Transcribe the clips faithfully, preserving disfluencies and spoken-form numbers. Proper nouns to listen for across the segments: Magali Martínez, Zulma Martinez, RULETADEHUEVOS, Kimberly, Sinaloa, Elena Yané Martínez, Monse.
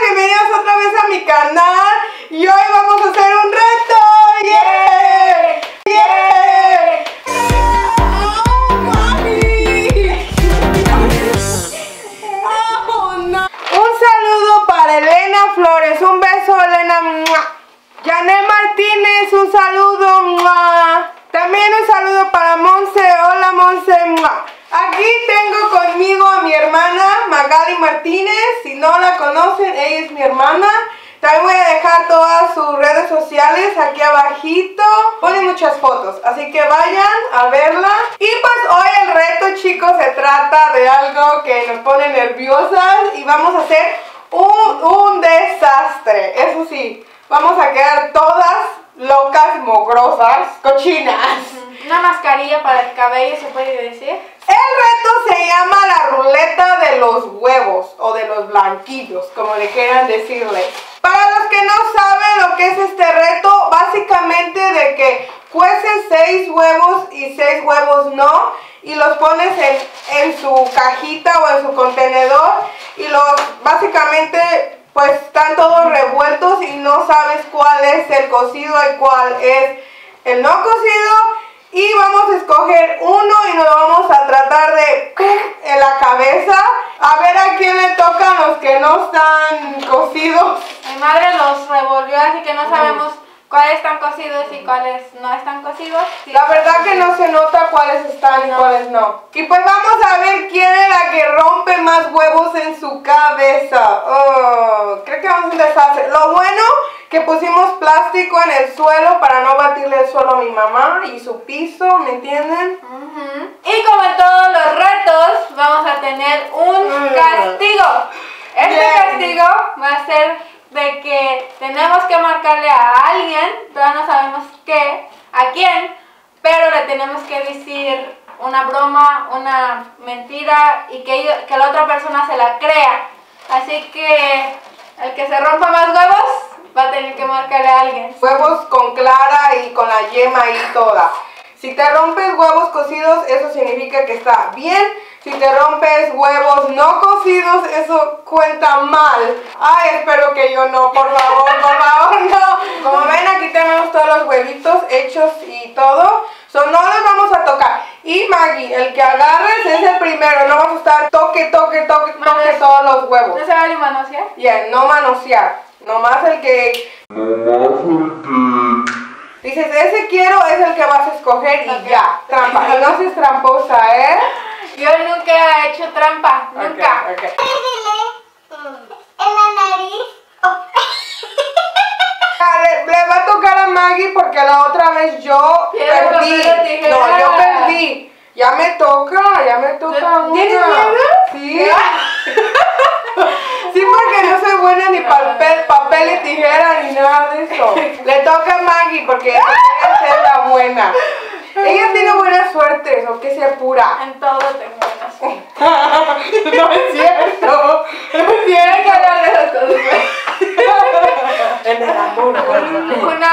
bienvenidos otra vez a mi canal. Y hoy vamos a hacer un reto. ¡Yeah! ¡Yeah! ¡Oh, mami! ¡Oh, no! Un saludo para Elena Flores. Un beso, Elena. Yané Martínez, un saludo. También un saludo para Monse. Hola, Monse. Aquí tengo conmigo a mi hermana Magali Martínez. Si no la conocen, ella es mi hermana. También voy a dejar todas sus redes sociales aquí abajito. Pone muchas fotos, así que vayan a verla. Y pues hoy el reto, chicos, se trata de algo que nos pone nerviosas. Y vamos a hacer un, un desastre. Eso sí, vamos a quedar todas locas, mugrosas, cochinas. Una mascarilla para el cabello, se puede decir. El reto se llama la ruleta de los huevos o de los blanquillos, como le quieran decirle. Para los que no saben lo que es este reto, básicamente de que cueces seis huevos y seis huevos no, y los pones en, en su cajita o en su contenedor, y los básicamente pues están todos revueltos y no sabes cuál es el cocido y cuál es el no cocido. Y vamos a escoger uno y nos vamos a tratar de en la cabeza. A ver a quién le tocan los que no están cocidos. Mi madre los revolvió, así que no sabemos cuáles están cocidos y cuáles no están cocidos. Sí. La verdad que no se nota cuáles están y cuáles no. Y pues vamos a ver quién es la que rompe más huevos en su cabeza. Oh, creo que vamos a un desastre. Lo bueno que pusimos plástico en el suelo para no batirle el suelo a mi mamá y su piso, ¿me entienden? Uh-huh. Y como en todos los retos, vamos a tener un uh-huh. castigo. Este Bien. castigo va a ser de que tenemos que marcarle a alguien, todavía no sabemos qué, a quién, pero le tenemos que decir una broma, una mentira y que, ellos, que la otra persona se la crea. Así que el que se rompa más huevos va a tener que marcarle a alguien. Huevos con clara y con la yema ahí toda. Si te rompes huevos cocidos, eso significa que está bien. Si te rompes huevos no cocidos, eso cuenta mal. Ay, espero que yo no, por favor, por favor, no. Como ven, aquí tenemos todos los huevitos hechos y todo. So, no los vamos a tocar. Y Maggie, el que agarres es el primero. No vamos a estar toque, toque, toque, toque todos los huevos. ¿No se va a manosear? Ya, yeah, no manosear. Nomás el que... Nomás el que... Dices, ese quiero es el que vas a escoger y okay. ya. Trampa. Y no seas tramposa, ¿eh? Yo nunca he hecho trampa. Okay, nunca. Okay. En la nariz. Oh. Le va a tocar a Maggie porque la otra vez yo perdí. No, yo perdí. Ya me toca, ya me toca una. ¿Tienes miedo? Sí. Sí, porque no soy buena ni papel, papel y tijera ni nada de eso. Le toca a Maggie porque ella es la buena. Ella tiene buena suerte, o que se apura. En todo tengo buena suerte. No es cierto. No es cierto. Que hablar de las cosas. En el amor. Una.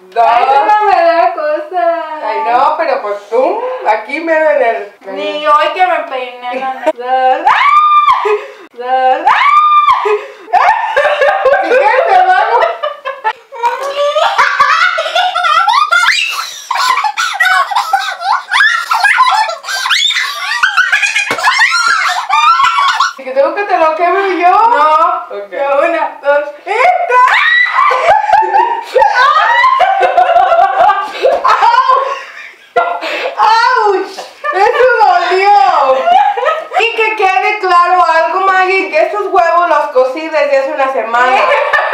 Dos. Ay, no me da cosa. Ay, no, pero pues tú, aquí me ven el... Ni hoy que me peiné. Dos. Dos. ¿Y qué te vamos? ¿Que tengo que te lo quebro yo? No. Okay. Una, dos, ¡esta! ¡Auch! ¡Eso dolió! Y que quede claro algo, Maggie, que estos huevos los cocí desde hace una semana.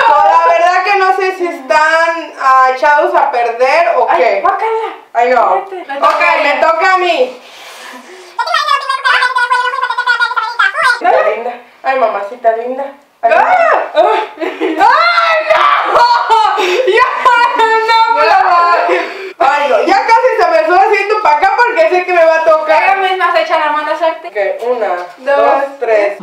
So, la verdad que no sé si están uh, echados a perder o Ay, qué. Bácala. Ay, no. Ok, me toca a mí. Linda. Ay, mamacita linda. Ay, ¡ah! ¡Ah! ¡Ay, no! ¡Ya! ¡No, por favor! Ay, no. Ya casi se me estoy haciendo para acá porque sé que me va a tocar. Yo misma se echa la mano suerte. Ok, una, dos, dos tres.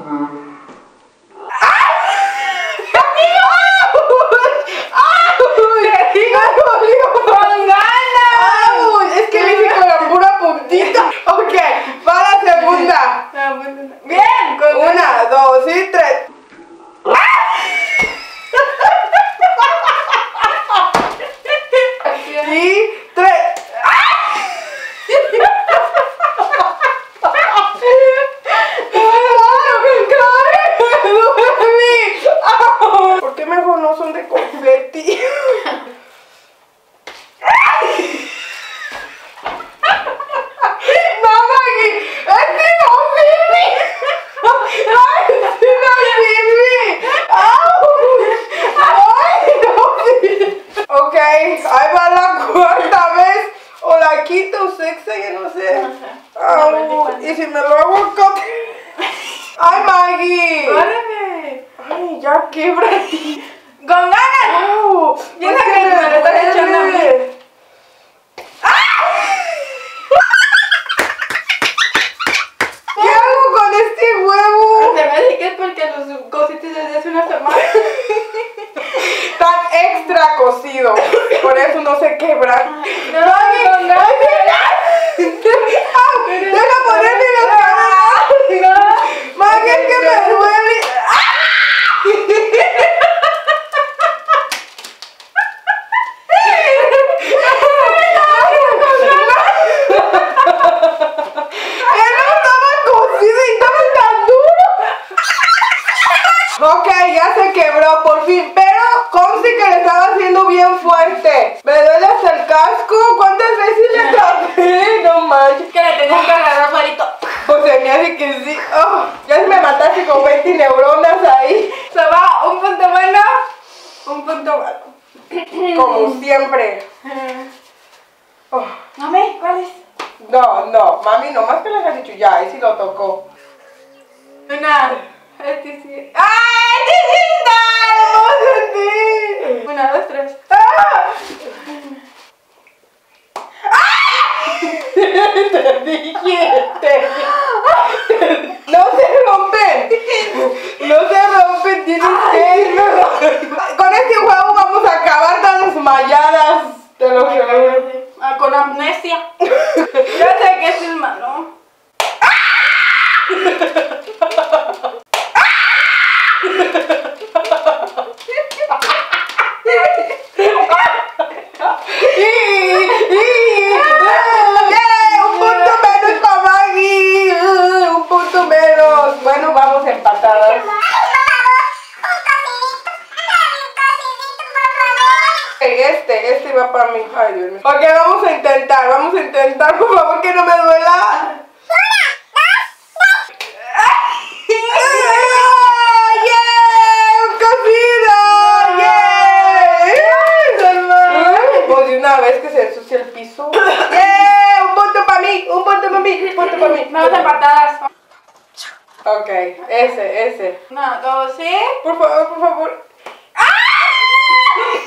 Bien, con una, dos y tres. ¡Ah! ya quebra. ¡Con ganas! Oh, ¡Piensa que me lo estás echando a mí! ¿Qué hago con este huevo? Se me hace que es porque los cocites desde hace una semana están extra cocidos. Por eso no se quebran. ¡No, no, no! ¡No, no! ¡Deja ponerle las ganas! ¡No! ¡Más que es que me duele! Ok, ya se quebró por fin, pero conste que le estaba haciendo bien fuerte. Me duele hasta el casco. ¿Cuántas veces le traté? No manches. Que le tengo que agarrar fuerito. Pues se me hace que sí. Oh, ya se me mataste con veinte neuronas ahí. Se va un punto bueno, un punto malo. Como siempre. Oh. No me, ¿cuál es? No, no, mami, nomás que le has dicho ya, ahí sí lo tocó. Una. Este sí. ¡Ah! ¡Este sí! Una, dos, tres. ¡Ah! ¡Ah! Te dije, te dije. ¡No se rompen! ¡No se rompen! ¡Tienes que no! Con este juego vamos a acabar tan desmayadas. Te lo juro. Ah, con amnesia. Yo sé que es el malo. ¡Ah! ¡Un punto menos para Maggie! ¡Un punto menos! Bueno, vamos empatadas. Este, este va para mí. Ay, Dios mío. Ok, vamos a intentar, vamos a intentar. Por favor, que no me duela. Que se ensucia el piso. ¡Eh! ¡Un punto para mí! ¡Un punto para mí! ¡Un punto para mí! ¡No te patadas! Ok, ese, ese. Una, dos, sí. Por favor, por favor. ¡Ah!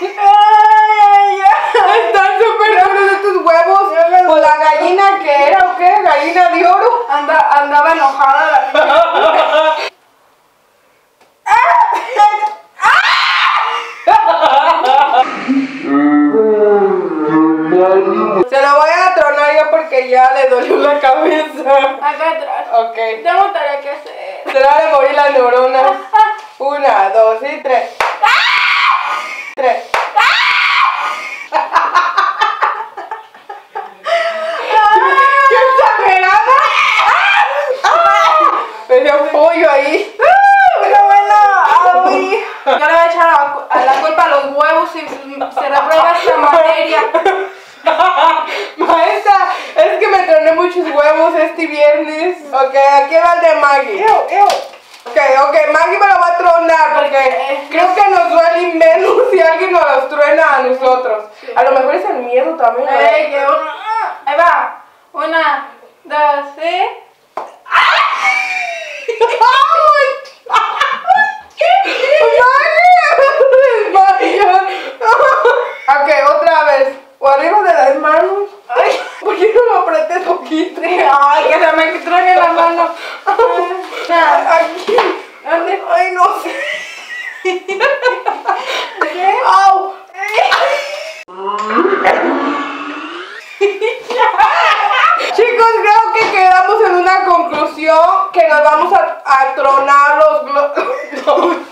¡Ay, ya! Están súper duros estos huevos. ¿O la gallina que era o qué? ¿Gallina de oro? Anda, andaba enojada la Se lo voy a tronar ya porque ya le dolió la cabeza. Acá atrás. Ok. Tengo tarea que hacer. Se le van a morir las neuronas. Una, dos y tres. ¡Ah! Tres. ¡Ah! ¡Qué exagerada! ¡Ah! Me dio un pollo ahí. ¡Una buena! ¡Ay! Yo le voy a echar a, a la culpa a los huevos si se reprueba esta materia. Maestra, es que me troné muchos huevos este viernes. Ok, aquí va el de Maggie. Ew, ew. Ok, ok, Maggie me lo va a tronar porque eh, creo que nos duele menos si alguien nos los truena a nosotros. Sí. A lo mejor es el miedo también. Ay, que uno... Ahí va. Una, dos, tres. ¡Maggie! Ok, otra vez. O arriba de las manos. Ay, ¿por qué no lo apreté poquito? Ay, que se me truene la mano. Aquí. ¿Dónde? Ay, no sé. ¿Qué? ¡Au! Chicos, creo que quedamos en una conclusión que nos vamos a, a tronar los globos.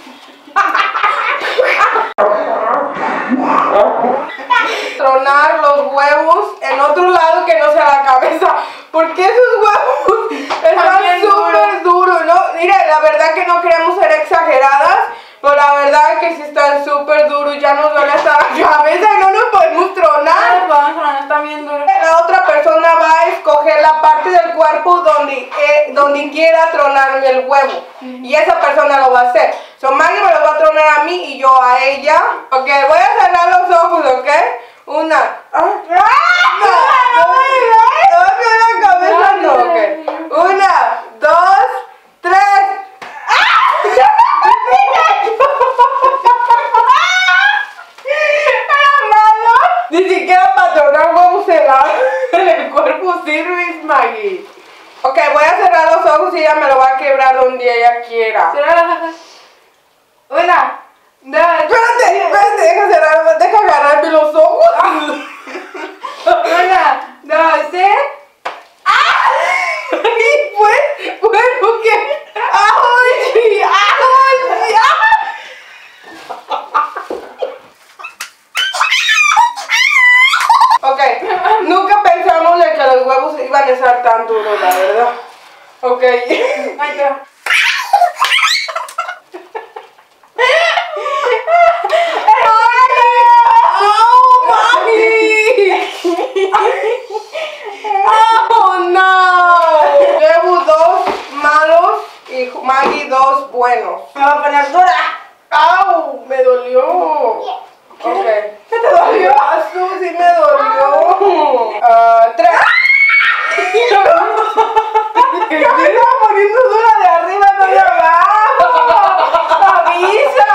Tronar los huevos en otro lado que no sea la cabeza, porque esos huevos están súper duros, ¿no? Mire, la verdad que no queremos ser exageradas, pero la verdad que sí están súper duros, ya nos duele hasta la cabeza y no nos podemos tronar. No nos podemos tronar, están bien duros. La otra persona va a escoger la parte del cuerpo donde, eh, donde quiera tronarme el huevo, y esa persona lo va a hacer. So, Maggie me lo va a tronar a mí y yo a ella. Ok, voy a cerrar los ojos, ¿ok? Una. ¡Ah! ¡No! ¡No! ¡No! ¡No! ¡No! ¡No! ¡No! ¡No! ¡No! ¡No! ¡No! ¡No! Ok, voy a cerrar los ojos y ella me lo va a quebrar donde ella quiera. Cierra los ojos. Una. No, espérate, espérate, deja cerrar, deja agarrarme los ojos. Una, dos, tres. ¡Ah! Y pues, bueno, ¿qué? ¡Ay! ¡Ay! ¡Ay! Ok, nunca pensamos de que los huevos iban a estar tan duros, la verdad. Ok. Ahí está. Maggie, dos buenos. Me va a poner dura. ¡Au! Me dolió. ¿Qué? Ok. ¿Qué te dolió? Azul, sí me dolió. Uh, tres. Yo me estaba poniendo dura de arriba, no de abajo. ¡Avisa!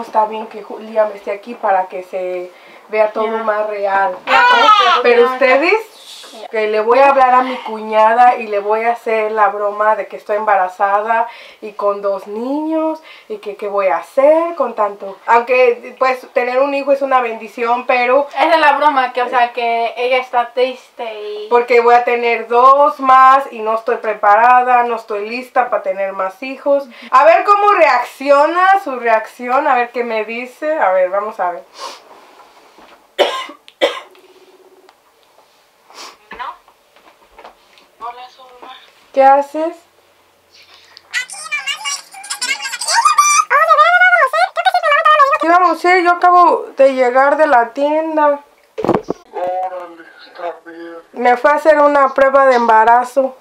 Está bien que Julia me esté aquí para que se vea todo yeah. más real. Pero ustedes, que le voy a hablar a mi cuñada y le voy a hacer la broma de que estoy embarazada y con dos niños y que qué voy a hacer con tanto. Aunque pues tener un hijo es una bendición, pero... Esa es la broma, que o sea que ella está triste y... Porque voy a tener dos más y no estoy preparada, no estoy lista para tener más hijos. A ver cómo reacciona, su reacción, a ver qué me dice. A ver, vamos a ver. ¿Qué haces? ¿Qué vamos a hacer? Yo acabo de llegar de la tienda. Me fue a hacer una prueba de embarazo.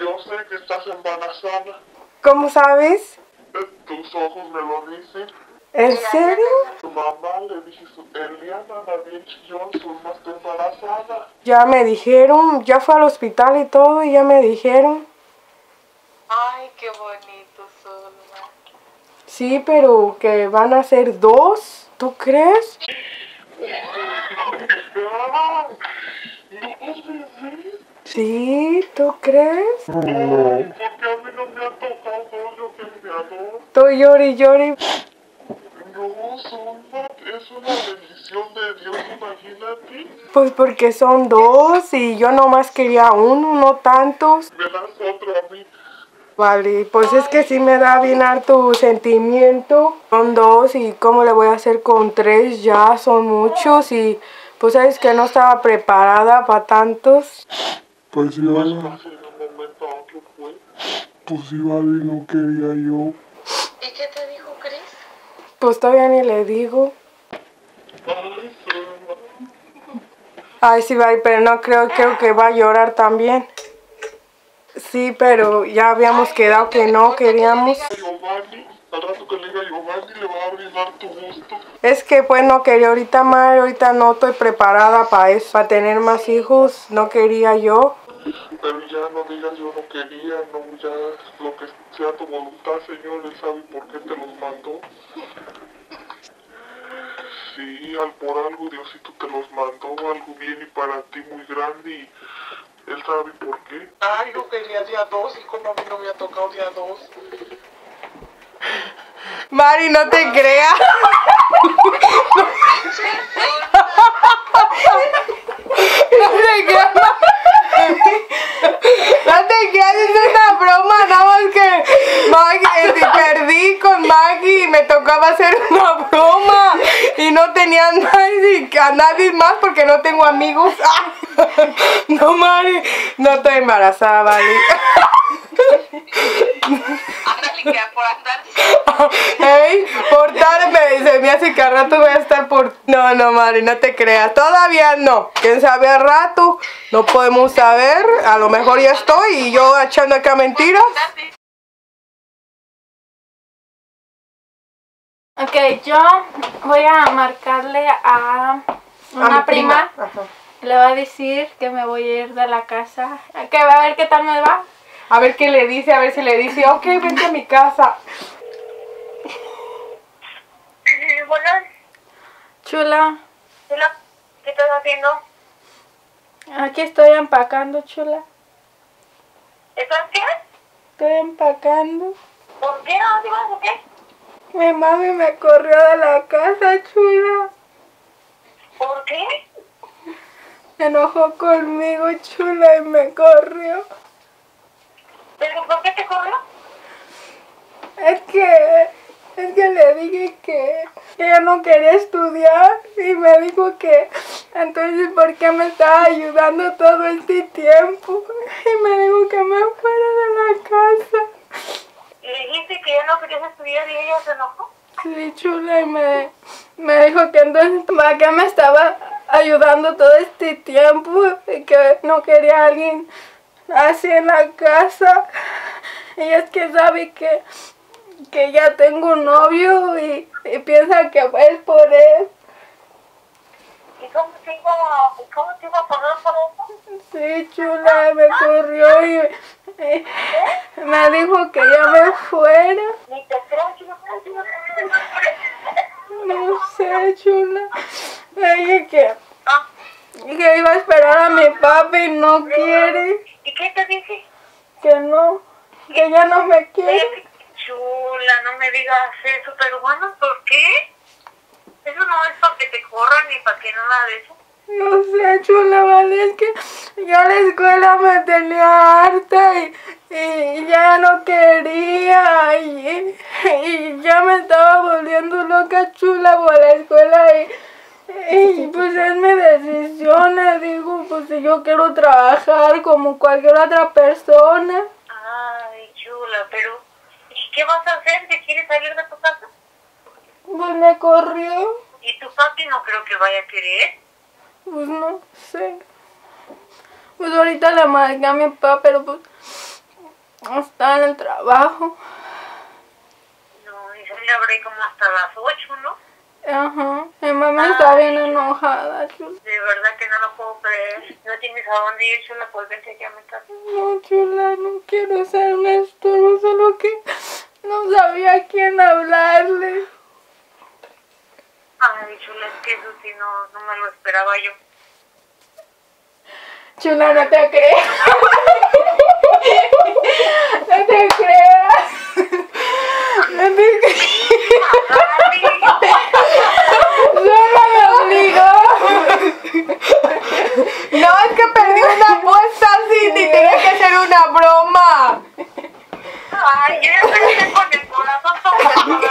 Yo sé que estás embarazada. ¿Cómo sabes? Tus ojos me lo dicen. ¿En serio? Tu mamá le dijiste, Eliana, la bien chillón, Zulma está embarazada. Ya me dijeron, ya fue al hospital y todo, y ya me dijeron. Ay, qué bonito, Zulma. Sí, pero que van a ser dos, ¿tú crees? Sí, ¿tú crees? No. ¿Por qué a mí no me ha tocado dos, yo que me ha tocado? Estoy llori, llori. No, Zulma, es una bendición de Dios, imagínate. Pues porque son dos y yo nomás quería uno, no tantos. Me das otro a mí. Vale, pues es que sí me da bien harto sentimiento. Son dos y ¿cómo le voy a hacer con tres? Ya son muchos y pues sabes que no estaba preparada para tantos. Pues iba, pues iba y no quería yo. ¿Y qué te dijo Chris? Pues todavía ni le digo. Ay, sí, va, pero no creo, creo que va a llorar también. Sí, pero ya habíamos quedado que no queríamos. Es que pues no quería ahorita más, ahorita no estoy preparada para eso, para tener más hijos, no quería yo. Pero ya no digas yo no quería, no, ya lo que sea tu voluntad, Señor, Él sabe por qué te los mandó. Sí, al por algo Diosito te los mandó, algo bien y para ti muy grande y... Él sabe por qué. Ay, yo quería día dos y como a mí no me ha tocado día dos. Mari, no te creas. No te creas. No te creas, es una broma. Nada más que Maggie, perdí con Maggie y me tocaba hacer una broma. Y no tenía a nadie, a nadie más porque no tengo amigos. No, Mari, no estoy embarazada, Mari. Ándale, que por andar. Ey, por tarde, se me hace que al rato voy a estar por... No, no, Mari, no te creas, todavía no. Quién sabe al rato, no podemos saber, a lo mejor ya estoy y yo echando acá mentiras. Ok, yo voy a marcarle a una a mi prima, prima. Ajá. Le voy a decir que me voy a ir de la casa. Que va a ver qué tal me va. A ver qué le dice, a ver si le dice, ok, vente a mi casa. Bueno. Chula. Chula, ¿qué estás haciendo? Aquí estoy empacando, chula. ¿Estás qué? Estoy empacando. ¿Por qué no te vas o qué? Mi mami me corrió de la casa, chula. ¿Por qué? Se enojó conmigo, chula, y me corrió. ¿Pero por qué te corrió? Es que... es que le dije que... que yo no quería estudiar. Y me dijo que... entonces, ¿por qué me estaba ayudando todo este tiempo? Y me dijo que me fuera de la casa. ¿Le dijiste que yo no quería estudiar y ella se enojó? Sí, chula, y me... me dijo que entonces... ¿para qué me estaba ayudando todo este tiempo y que no quería a alguien así en la casa? Y es que sabe que, que ya tengo un novio y, y piensa que es por él. ¿Y cómo te iba, cómo te iba a correr por eso? Sí, chula, me corrió y, y me dijo que ya me fuera. Ni te creo, chula. No sé, chula. Le dije que, ah. que iba a esperar a mi papi y no quiere. ¿Y qué te dije? Que no, que ya no me quiere. Chula, no me digas eso, pero bueno, ¿por qué? Eso no es para que te corran ni para que nada de eso. No sé, chula, vale, es que yo a la escuela me tenía harta y, y ya no quería y, y ya me estaba volviendo loca, chula, por la escuela y, y pues es mi decisión, le digo, pues si yo quiero trabajar como cualquier otra persona. Ay, chula, pero ¿qué vas a hacer si quieres salir de tu casa? Pues me corrió. ¿Y tu papi no creo que vaya a querer? Pues no sé. Pues ahorita le marqué a mi papá, pero pues está en el trabajo. No, y se le abre como hasta las ocho, ¿no? Ajá. Mi mamá ah, está bien enojada, chula. De verdad que no lo puedo creer. No tienes a dónde ir, chula, pues vente aquí a mi casa. No, chula, no quiero ser un estorbo, solo que No sabía a quién hablarle. Ay, chula, es que eso sí no, no me lo esperaba yo. Chula, no te creas. No te creas. No te creas. Solo me obligó. No, es que perdí una apuesta así, ni tenía que hacer una broma. Ay, yo ya pensé con el corazón tocado.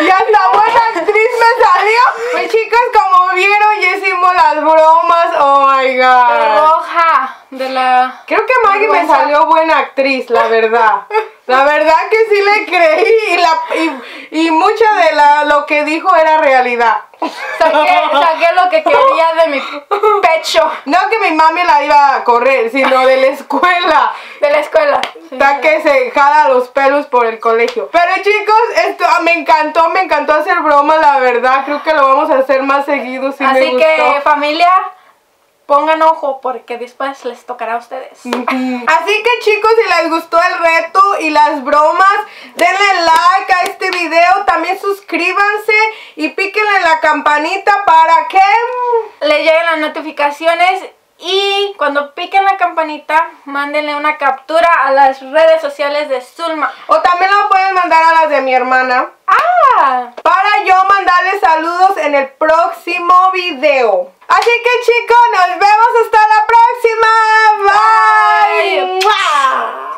Y hasta buena actriz me salió. Pues chicas, como vieron, ya hicimos las bromas. Oh my god. De roja. De la... Creo que Maggie me salió buena actriz, la verdad. La verdad que sí le creí. Y, la, y, y mucha de la, lo que dijo era realidad. Saqué, saqué lo que quería de mi pecho. No que mi mami la iba a correr, sino de la escuela. De la escuela. Está sí, que sí. Se jala los pelos por el colegio. Pero chicos, esto me encantó, me encantó hacer broma, la verdad. Creo que lo vamos a hacer más seguido. Si Así me gustó. Que familia... Pongan ojo porque después les tocará a ustedes. Mm-hmm. Así que chicos, si les gustó el reto y las bromas, denle like a este video. También suscríbanse y píquenle la campanita para que les lleguen las notificaciones. Y cuando piquen la campanita, mándenle una captura a las redes sociales de Zulma. O también la pueden mandar a las de mi hermana. ¡Ah! Para yo mandarles saludos en el próximo video. Así que chicos, nos vemos hasta la próxima. ¡Bye! Bye.